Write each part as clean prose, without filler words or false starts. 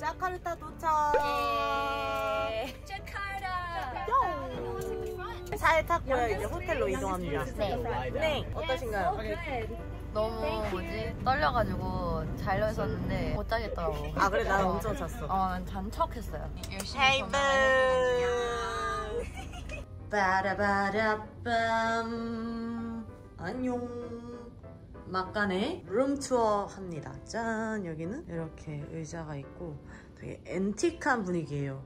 자카르타 도착. 예. 자카르타. 차에 타고요. 이제 호텔로 이동합니다. 네. 어떠신가요? 너무 뭐지? 떨려가지고 자려고 했었는데 못 자겠더라고. 아 그래? 나 엄청 잤어. 잔 척했어요. Hey boo. 빠라바라밤. 안녕. 막간에 룸투어 합니다. 짠. 여기는 이렇게 의자가 있고 되게 앤틱한 분위기예요.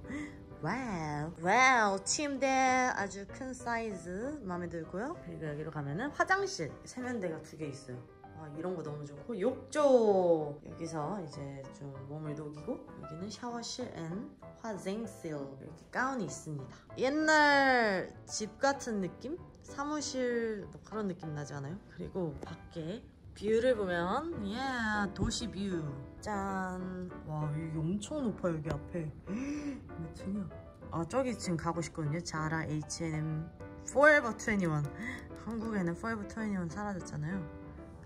와우 침대 아주 큰 사이즈 마음에 들고요. 그리고 여기로 가면은 화장실 세면대가 2개 있어요. 아 이런 거 너무 좋고 욕조 여기서 이제 좀 몸을 녹이고 여기는 샤워실 앤 화장실 이렇게 가운이 있습니다. 옛날 집 같은 느낌? 사무실 뭐 그런 느낌 나지 않아요? 그리고 밖에 뷰를 보면 도시 뷰. 짠. 와 여기 엄청 높아. 여기 앞에 몇 층이야? 아 저기 지금 가고 싶거든요. 자라, H&M, Forever 21. 한국에는 Forever 21 사라졌잖아요.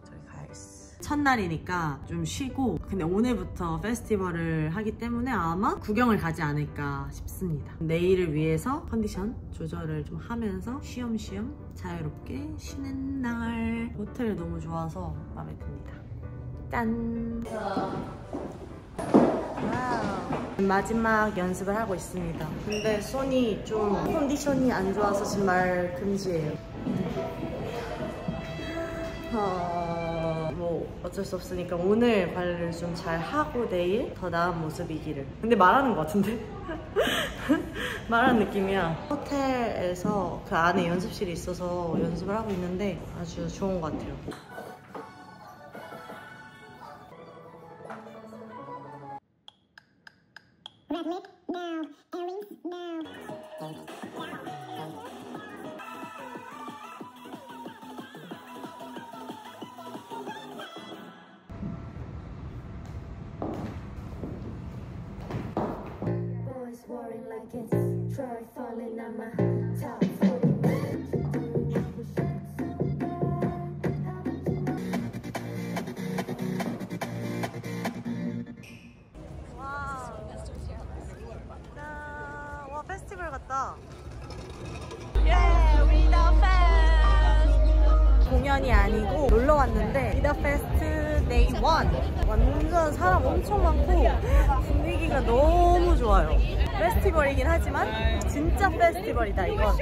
저기 가야겠어. 첫날이니까 좀 쉬고 근데 오늘부터 페스티벌을 하기 때문에 아마 구경을 가지 않을까 싶습니다. 내일을 위해서 컨디션 조절을 좀 하면서 쉬엄쉬엄 자유롭게 쉬는 날. 호텔이 너무 좋아서 마음에 듭니다. 짠! 와우. 마지막 연습을 하고 있습니다. 근데 손이 좀 컨디션이 안 좋아서 정말 금지예요. 어쩔 수 없으니까 오늘 관리를 좀 잘 하고 내일 더 나은 모습이기를. 근데 말하는 것 같은데? 말하는 느낌이야. 호텔에서 그 안에 연습실이 있어서 연습을 하고 있는데 아주 좋은 것 같아요. 와 페스티벌 같다. 예, 리더페스트. 공연이 아니고 놀러 왔는데 리더페스트 데이 1. 완전 사람 엄청 많고 분위기가 너무 좋아요. 페스티벌이긴 하지만 진짜 페스티벌이다 이건.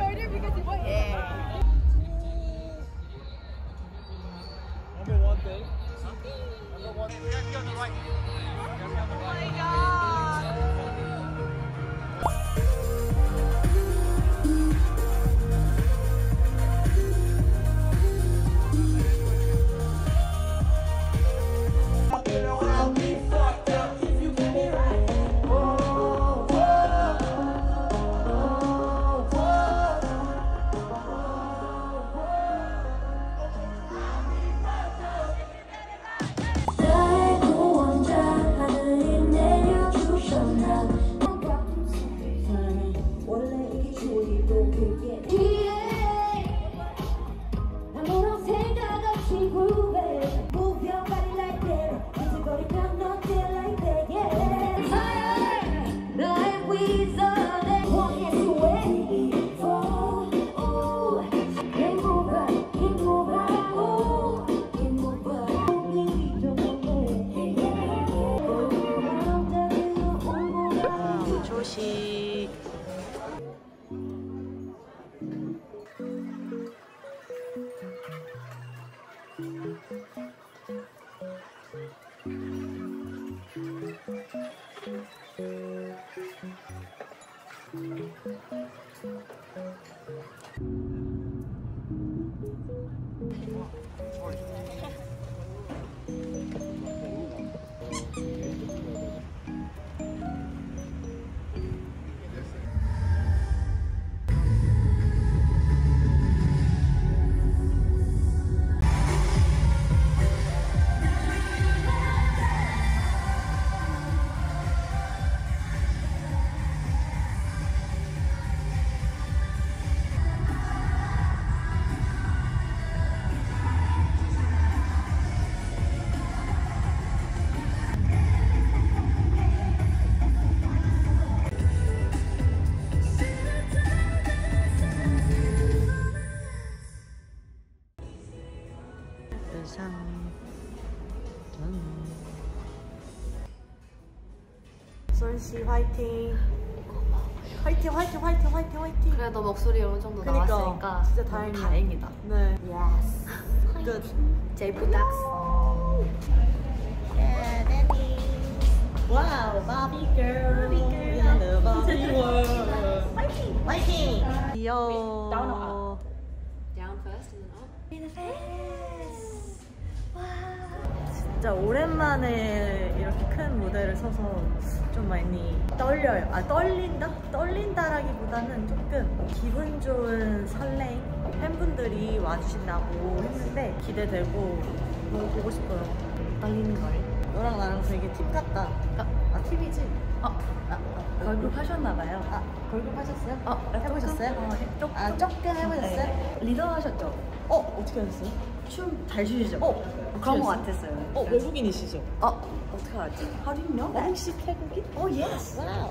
솔씨 화이팅. 화이팅 화이팅 화이팅 화이팅 화이팅. 그래도 목소리 어느 정도 그러니까, 나왔으니까 진짜 다행이다. 네. 예스. 끝. 제 부탁. 와우, 바비 girl. 바비 girl. 바비 girl. 화이팅. 화이팅. 귀여워. Down or up? Down first and then up. In the face. 와. 진짜 오랜만에 이렇게 큰 무대를 서서 좀 많이 떨려요. 아, 떨린다? 떨린다라기보다는 조금 기분 좋은 설레임? 팬분들이 와주신다고 했는데 기대되고 너무 보고 싶어요. 떨리는 걸. 너랑 나랑 되게 팀 같다. 아, 팀이지? 걸그룹 하셨나봐요. 아, 걸그룹 하셨어요? 해보셨어요? 조금? 아, 조금 해보셨어요? 네. 리더 하셨죠? 어떻게 하셨어요? 춤 잘 추시죠? 그런 거 같았어요. 외국인이시죠? 어떻게 알았지? How do you know? 혹시 태국인? yes! Wow.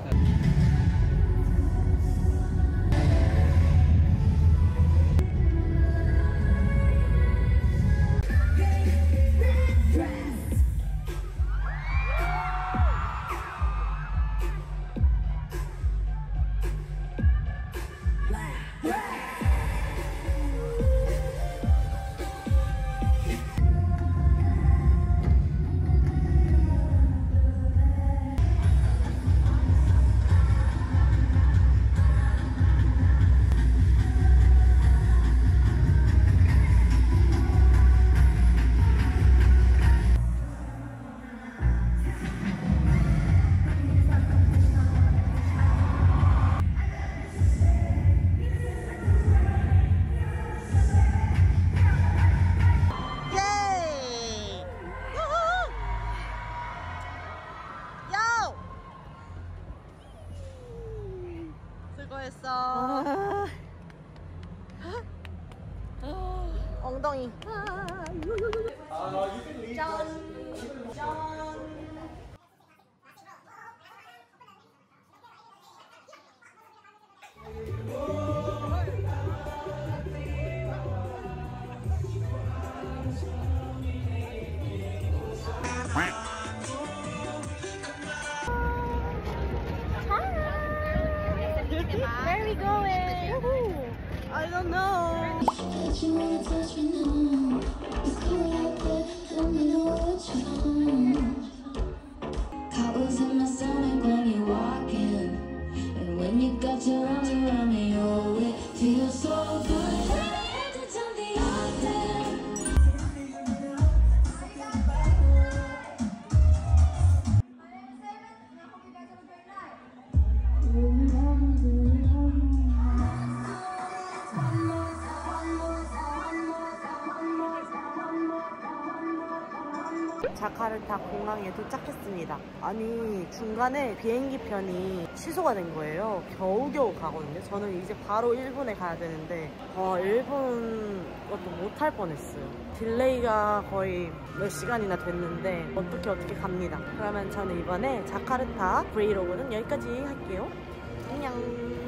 수고했어. 엉덩이. 짠. 짠. Where are we going? Woohoo! I don't know. 자카르타 공항에 도착했습니다. 아니, 중간에 비행기 편이 취소가 된 거예요. 겨우겨우 가거든요. 저는 이제 바로 일본에 가야 되는데 일본 것도 못할 뻔했어요. 딜레이가 거의 몇 시간이나 됐는데 어떻게 갑니다. 그러면 저는 이번에 자카르타 브이로그는 여기까지 할게요. 안녕.